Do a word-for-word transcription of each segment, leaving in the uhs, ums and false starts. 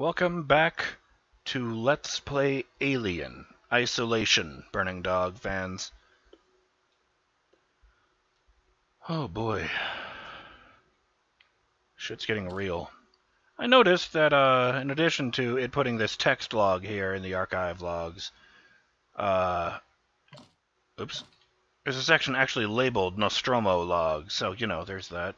Welcome back to Let's Play Alien Isolation, Burning Dog fans. Oh boy. Shit's getting real. I noticed that uh, in addition to it putting this text log here in the archive logs, uh, oops, there's a section actually labeled Nostromo log, so, you know, there's that.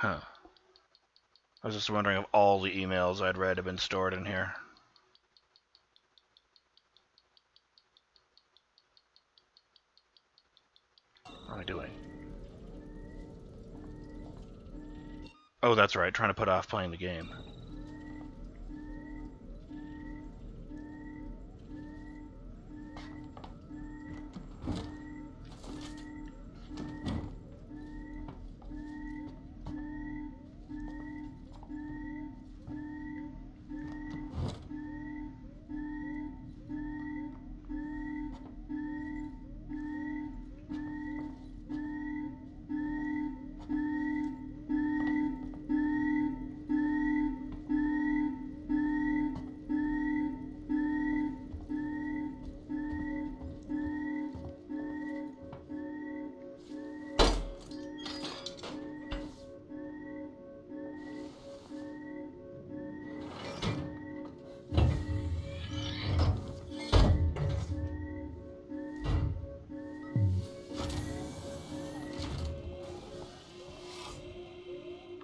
Huh. I was just wondering if all the emails I'd read have been stored in here. What am I doing? Oh, that's right, trying to put off playing the game.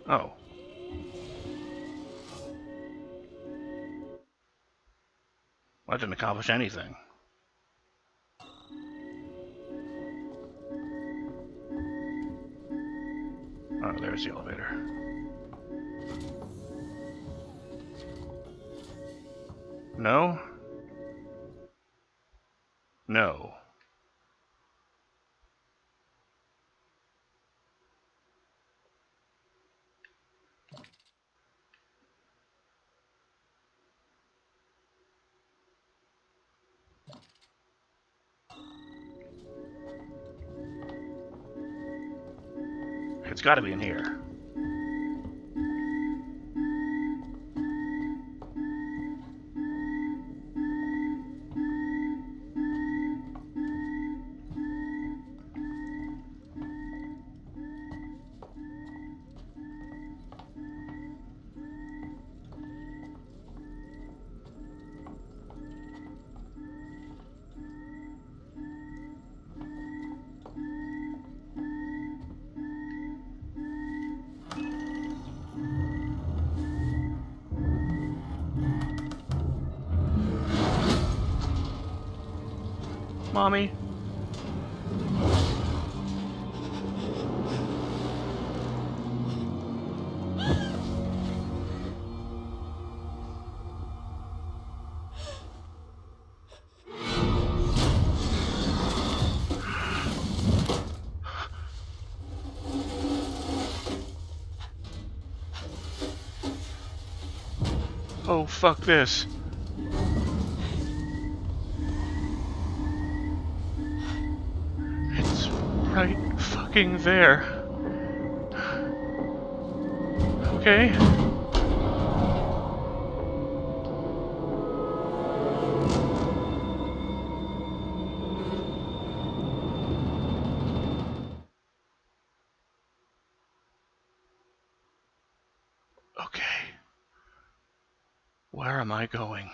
Oh. Well, I didn't accomplish anything. Oh, there's the elevator. No? No. It's got to be in here. Mommy. Oh, fuck this. Right fucking there. Okay. Okay. Where am I going?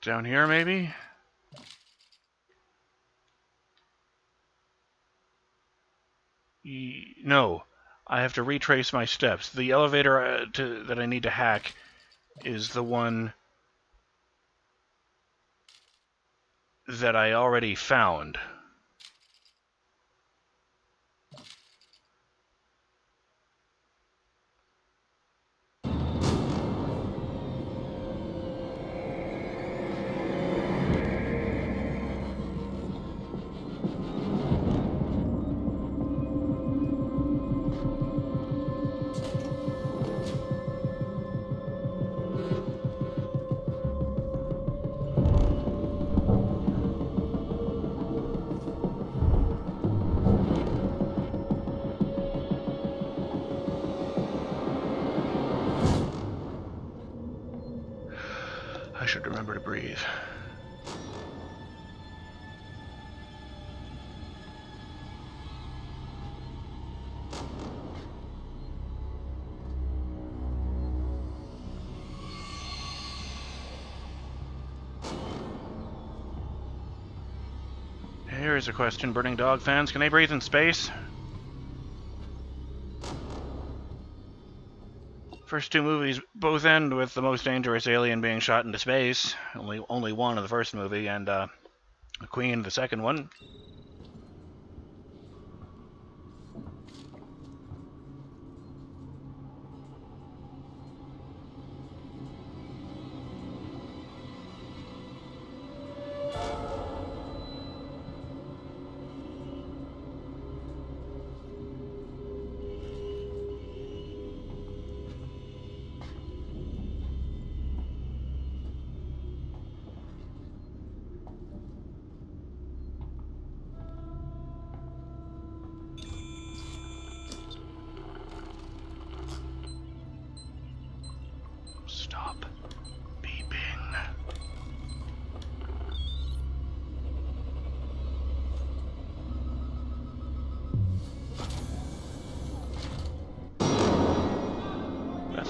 Down here, maybe? E no, I have to retrace my steps. The elevator uh, to, that I need to hack is the one that I already found. remember to breathe. Here's a question, Burning Dog fans. Can they breathe in space? First two movies both end with the most dangerous alien being shot into space. Only only one in the first movie, and uh, Queen the second one.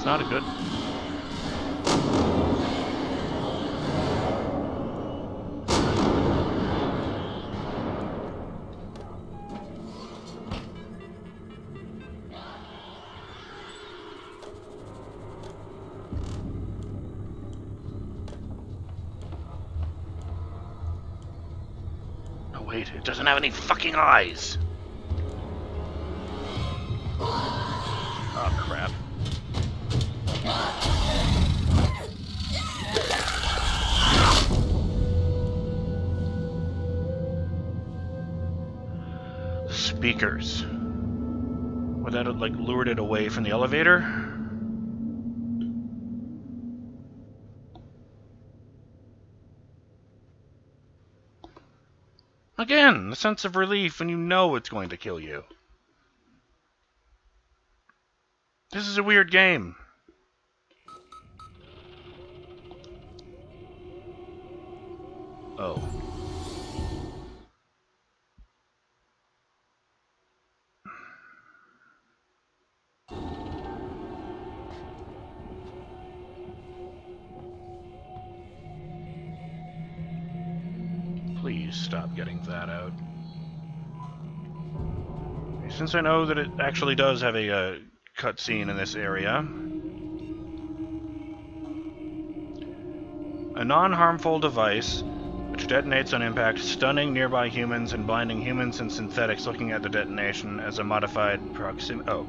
Not a good. No, wait, it doesn't have any fucking eyes. Oh, crap. Speakers. Would that have like lured it away from the elevator? Again, the sense of relief when you know it's going to kill you. This is a weird game. Oh. Please stop getting that out. Since I know that it actually does have a uh, cutscene in this area. A non-harmful device which detonates on impact, stunning nearby humans and blinding humans and synthetics looking at the detonation as a modified proximity. Oh,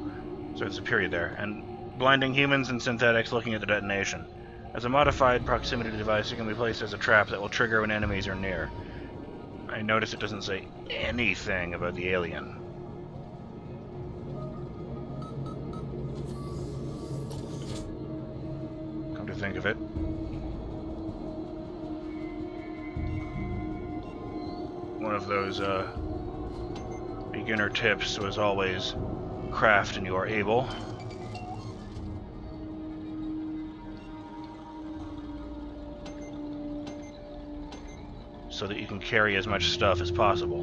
so it's a period there. And blinding humans and synthetics looking at the detonation. As a modified proximity device, it can be placed as a trap that will trigger when enemies are near. I notice it doesn't say anything about the alien. Come to think of it. One of those uh, beginner tips was always craft and you are able. So that you can carry as much stuff as possible.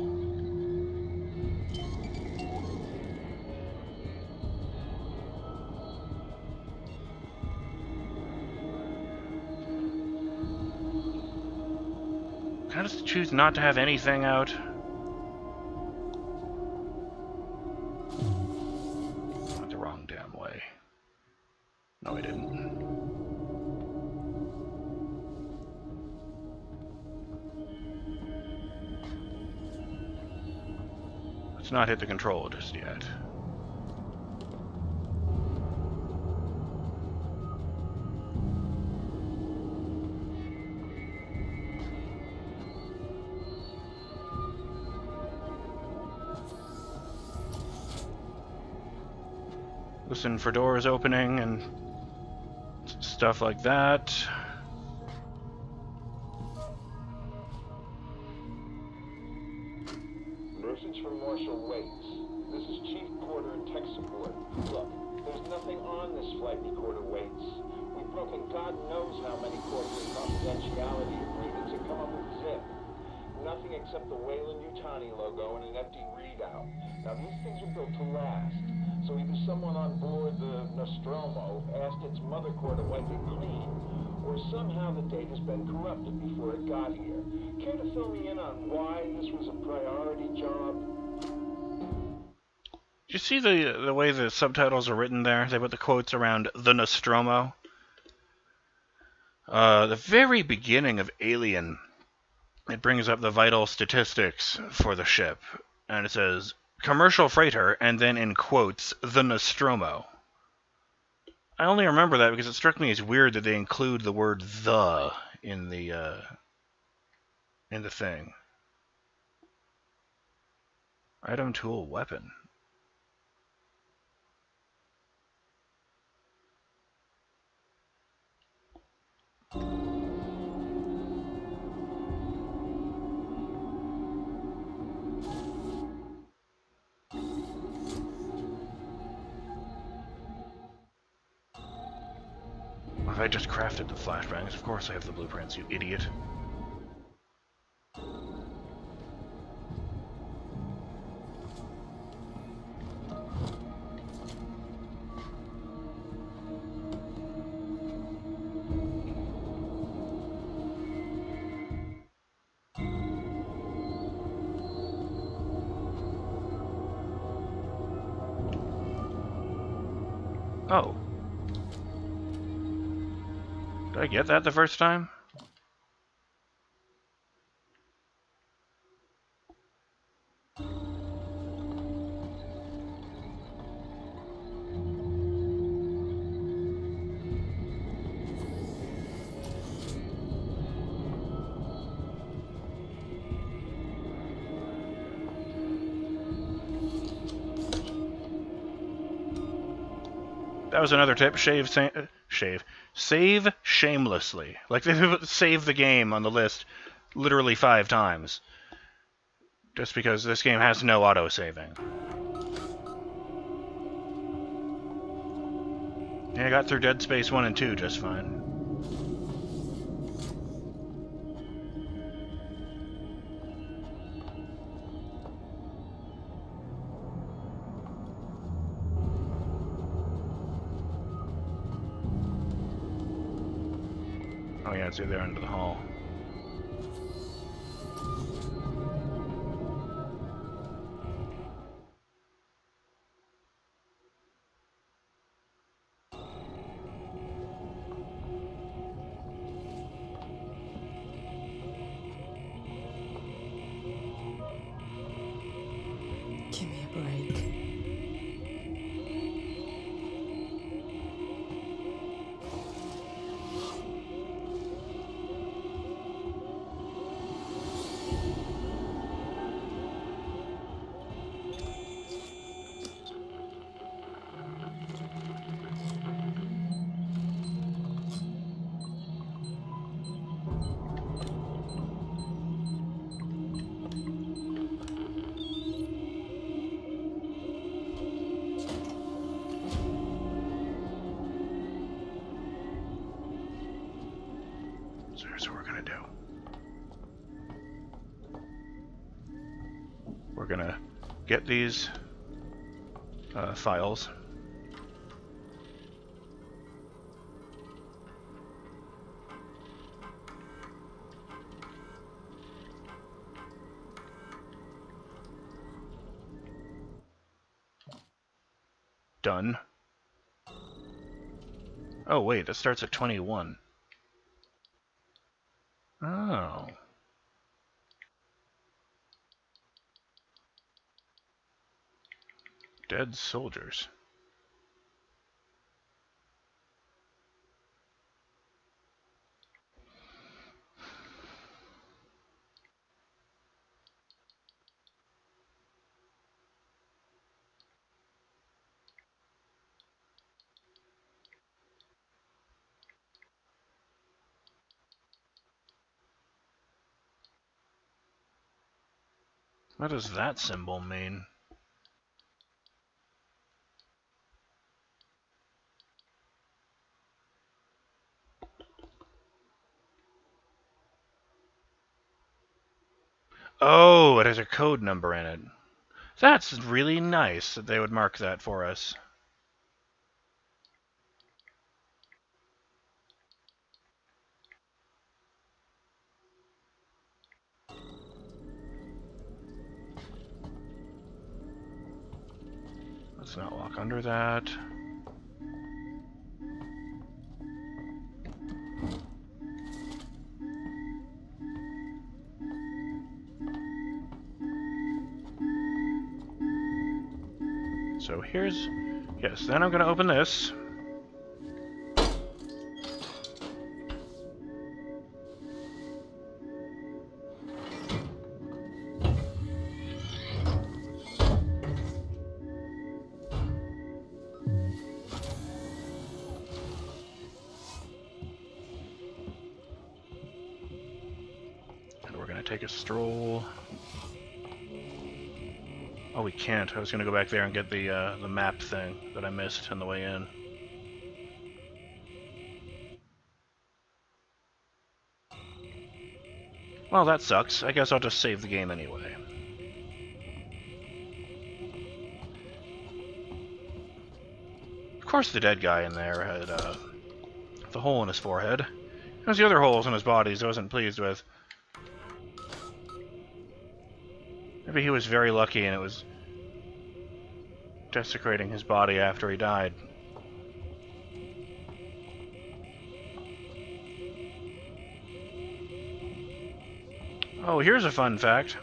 Can I just choose not to have anything out? Went the wrong damn way. No, I didn't. Let's not hit the control just yet. Listen for doors opening and stuff like that. broken God knows how many corporate confidentiality agreements that come up with zip. Nothing except the Weyland-Yutani logo and an empty readout. Now, these things are built to last. So either someone on board the Nostromo asked its mother core to wipe it clean, or somehow the data's been corrupted before it got here. Care to fill me in on why this was a priority job? Did you see the the way the subtitles are written there? They put the quotes around the Nostromo. Uh, the very beginning of Alien, it brings up the vital statistics for the ship. And it says, commercial freighter, and then in quotes, the Nostromo. I only remember that because it struck me as weird that they include the word the in the, uh, in the thing. Item, tool, weapon. Have I just crafted the flashbangs? Of course I have the blueprints, you idiot. Oh. Did I get that the first time? That was another tip. Shave, sa shave, save shamelessly. Like they put save the game on the list, literally five times, just because this game has no auto saving. Yeah, I got through Dead Space one and two just fine. Oh yeah, it's either end of the hall. Give me a break. Here's what we're gonna do. We're gonna get these uh, files. Done. Oh wait, that starts at twenty-one. Oh. Dead soldiers. What does that symbol mean? Oh, it has a code number in it. That's really nice that they would mark that for us. Let's not walk under that. So here's, yes, then I'm going to open this. And we're going to take a stroll. Oh, we can't. I was going to go back there and get the uh, the map thing that I missed on the way in. Well, that sucks. I guess I'll just save the game anyway. Of course the dead guy in there had uh, the hole in his forehead. There's the other holes in his bodies I wasn't pleased with. Maybe he was very lucky and it was desecrating his body after he died. Oh, here's a fun fact.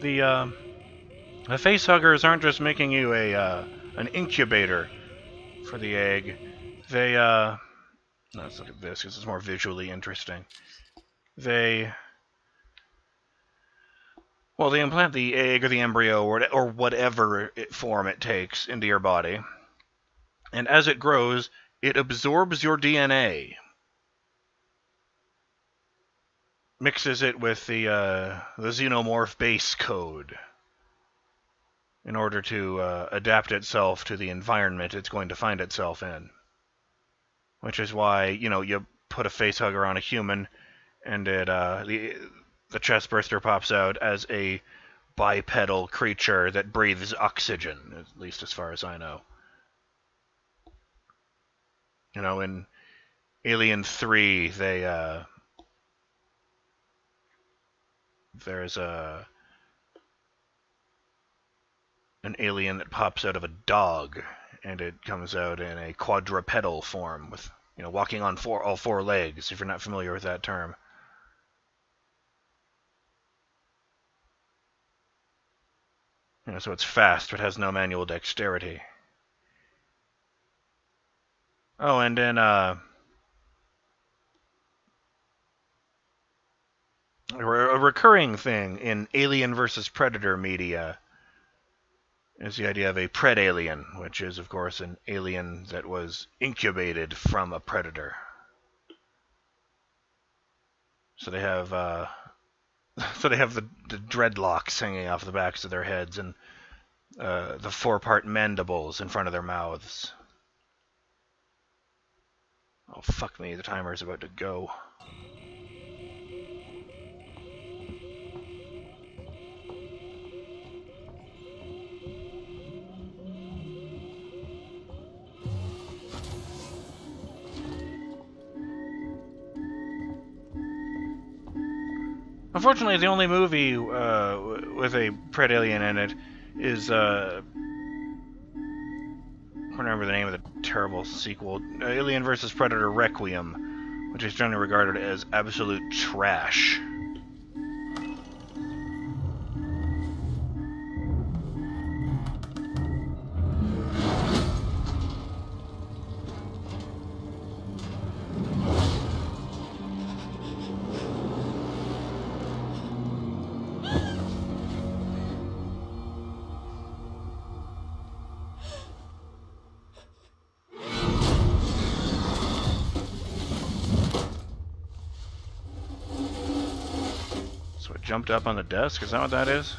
The, uh, the facehuggers aren't just making you a uh, an incubator for the egg. They, uh... let's look at this because it's more visually interesting. They... Well, they implant the egg or the embryo or, or whatever it form it takes into your body. And as it grows, it absorbs your D N A. Mixes it with the, uh, the xenomorph base code in order to uh, adapt itself to the environment it's going to find itself in. Which is why, you know, you put a facehugger on a human and it... Uh, the, The chestburster pops out as a bipedal creature that breathes oxygen, at least as far as I know. You know, in Alien three, they, uh... there's a... an alien that pops out of a dog, and it comes out in a quadrupedal form with, you know, walking on four, all four legs, if you're not familiar with that term. You know, so it's fast, but has no manual dexterity. Oh, and in, uh... a recurring thing in Alien versus. Predator media is the idea of a pred-alien, which is, of course, an alien that was incubated from a predator. So they have, uh... So they have the, the dreadlocks hanging off the backs of their heads and uh, the four-part mandibles in front of their mouths. Oh, fuck me, the timer's about to go. Unfortunately, the only movie uh, with a pred alien in it is, uh, I don't remember the name of the terrible sequel, Alien versus. Predator Requiem, which is generally regarded as absolute trash. Jumped up on the desk? Is that what that is?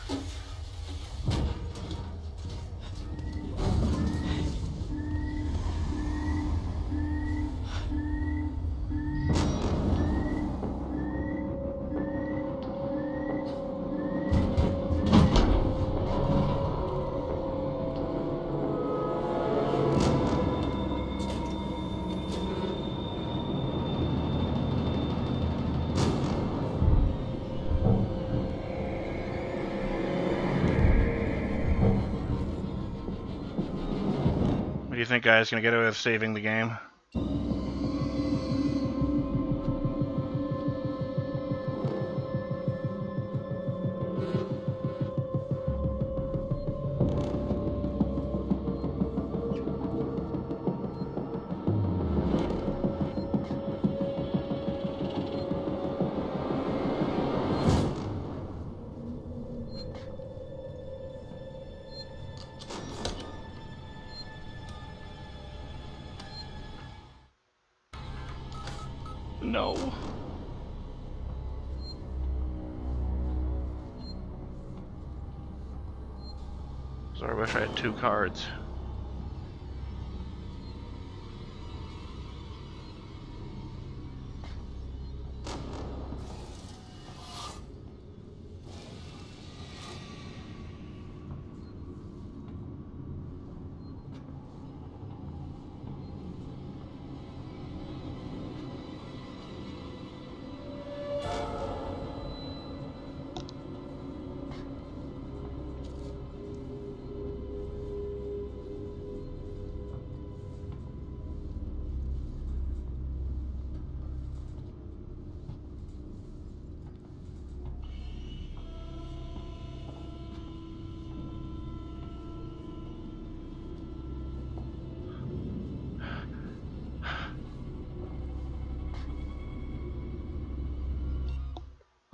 think guy is going to get away with saving the game. No. So I wish I had two cards.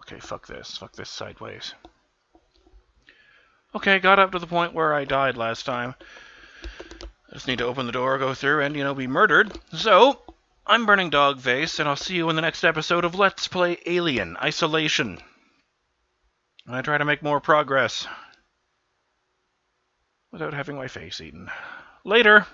Okay, fuck this. Fuck this sideways. Okay, got up to the point where I died last time. I just need to open the door, go through, and, you know, be murdered. So, I'm Burning Dog Vase, and I'll see you in the next episode of Let's Play Alien: Isolation. And I try to make more progress without having my face eaten. Later!